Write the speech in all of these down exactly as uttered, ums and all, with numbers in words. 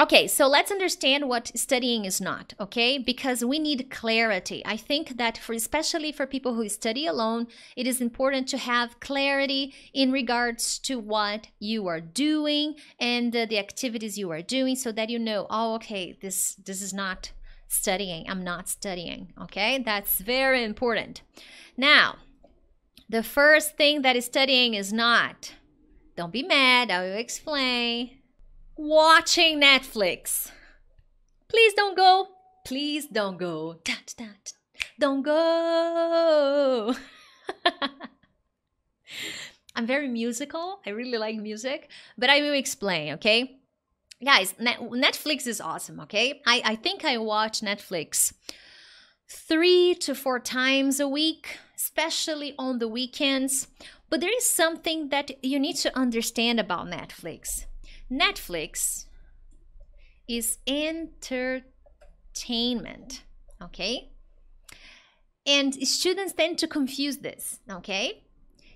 Okay, so let's understand what studying is not, okay? Because we need clarity. I think that for especially for people who study alone, it is important to have clarity in regards to what you are doing and uh, the activities you are doing, so that you know, oh, okay, this this is not studying. I'm not studying, okay? That's very important. Now, the first thing that studying is not, don't be mad, I will explain. Watching Netflix. Please don't go. Please don't go. Dot, dot. Don't go. I'm very musical. I really like music, but I will explain, okay? Guys, Net Netflix is awesome, okay? I, I think I watch Netflix three to four times a week, especially on the weekends. But there is something that you need to understand about Netflix. Netflix is entertainment, okay? And students tend to confuse this, okay?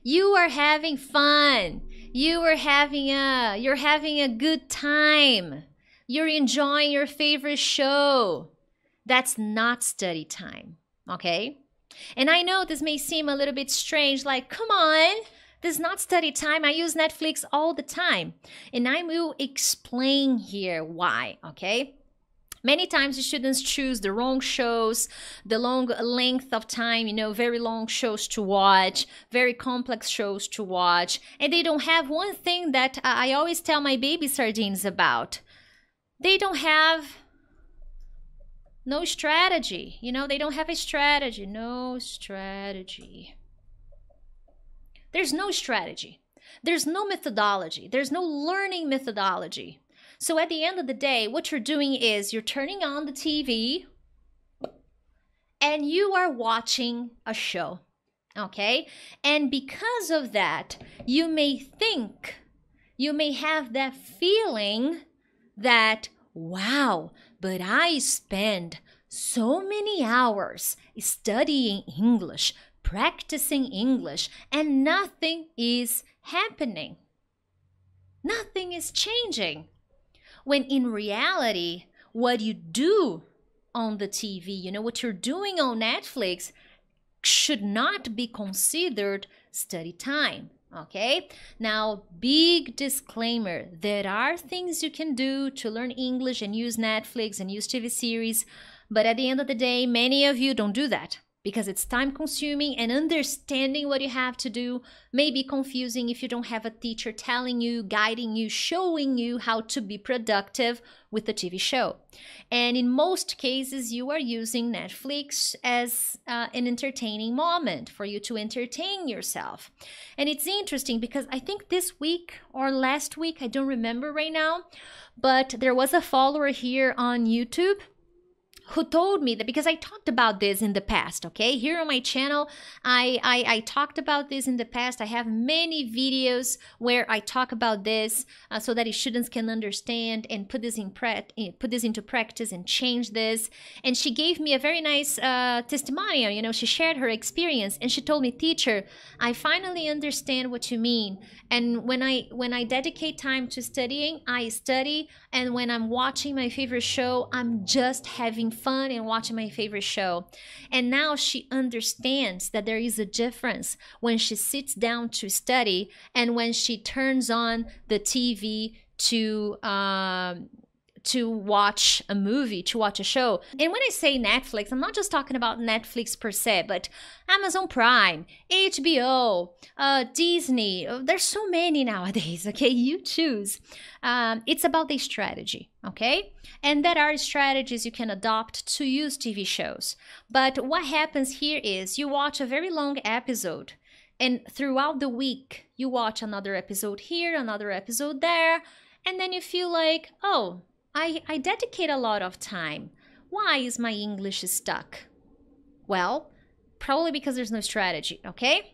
You are having fun. You are having a, you're having a good time. You're enjoying your favorite show. That's not study time, okay? And I know this may seem a little bit strange, like, come on. This is not study time. I use Netflix all the time. And I will explain here why, okay? Many times the students choose the wrong shows, the long length of time, you know, very long shows to watch, very complex shows to watch. And they don't have one thing that I always tell my baby sardines about. They don't have no strategy. You know, they don't have a strategy. No strategy. There's no strategy. There's no methodology. There's no learning methodology. So at the end of the day, what you're doing is you're turning on the T V and you are watching a show, okay? And because of that, you may think, you may have that feeling that, wow, but I spend so many hours studying English, practicing English, and nothing is happening. Nothing is changing. When in reality, what you do on the T V, you know, what you're doing on Netflix should not be considered study time, okay? Now, big disclaimer, there are things you can do to learn English and use Netflix and use T V series, but at the end of the day, many of you don't do that, because it's time-consuming, and understanding what you have to do may be confusing if you don't have a teacher telling you, guiding you, showing you how to be productive with a T V show. And in most cases, you are using Netflix as uh, an entertaining moment for you to entertain yourself. And it's interesting because I think this week or last week, I don't remember right now, but there was a follower here on YouTube who told me that, because I talked about this in the past, okay? Here on my channel, I, I, I talked about this in the past. I have many videos where I talk about this uh, so that students can understand and put this in put this into practice and change this. And she gave me a very nice uh, testimonial, you know, she shared her experience and she told me, teacher, I finally understand what you mean. And when I, when I dedicate time to studying, I study. And when I'm watching my favorite show, I'm just having fun and watching my favorite show. And now she understands that there is a difference when she sits down to study and when she turns on the T V to um, to watch a movie, to watch a show. And when I say Netflix, I'm not just talking about Netflix per se, but Amazon Prime, H B O, uh, Disney. There's so many nowadays, okay? You choose. Um, it's about the strategy, okay? And there are strategies you can adopt to use T V shows. But what happens here is you watch a very long episode, and throughout the week, you watch another episode here, another episode there, and then you feel like, oh, I, I dedicate a lot of time. Why is my English stuck? Well, probably because there's no strategy, okay?